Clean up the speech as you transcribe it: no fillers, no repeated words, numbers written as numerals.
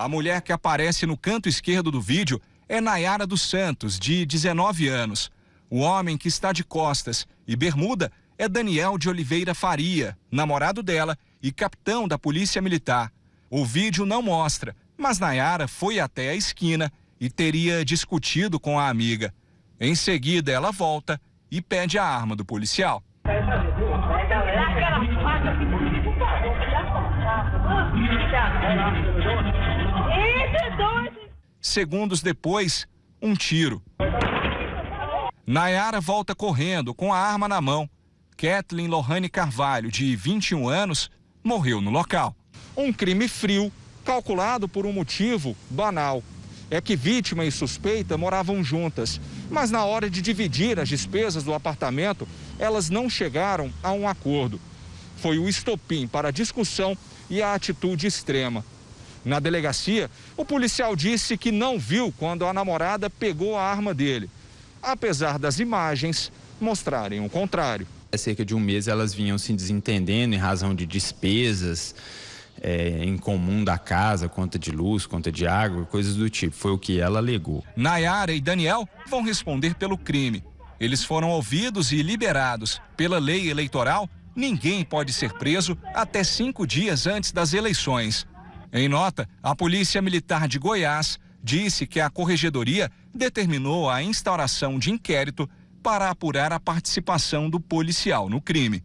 A mulher que aparece no canto esquerdo do vídeo é Nayara dos Santos, de 19 anos. O homem que está de costas e bermuda é Daniel de Oliveira Faria, namorado dela e capitão da Polícia Militar. O vídeo não mostra, mas Nayara foi até a esquina e teria discutido com a amiga. Em seguida, ela volta e pede a arma do policial. Segundos depois, um tiro. Nayara volta correndo com a arma na mão. Kethlyn Lohani Carvalho, de 21 anos, morreu no local. Um crime frio, calculado por um motivo banal. É que vítima e suspeita moravam juntas, mas na hora de dividir as despesas do apartamento, elas não chegaram a um acordo. Foi o estopim para a discussão e a atitude extrema. Na delegacia, o policial disse que não viu quando a namorada pegou a arma dele, apesar das imagens mostrarem o contrário. Há cerca de um mês elas vinham se desentendendo em razão de despesas em comum da casa, conta de luz, conta de água, coisas do tipo. Foi o que ela alegou. Nayara e Daniel vão responder pelo crime. Eles foram ouvidos e liberados. Pela lei eleitoral, ninguém pode ser preso até 5 dias antes das eleições. Em nota, a Polícia Militar de Goiás disse que a corregedoria determinou a instauração de inquérito para apurar a participação do policial no crime.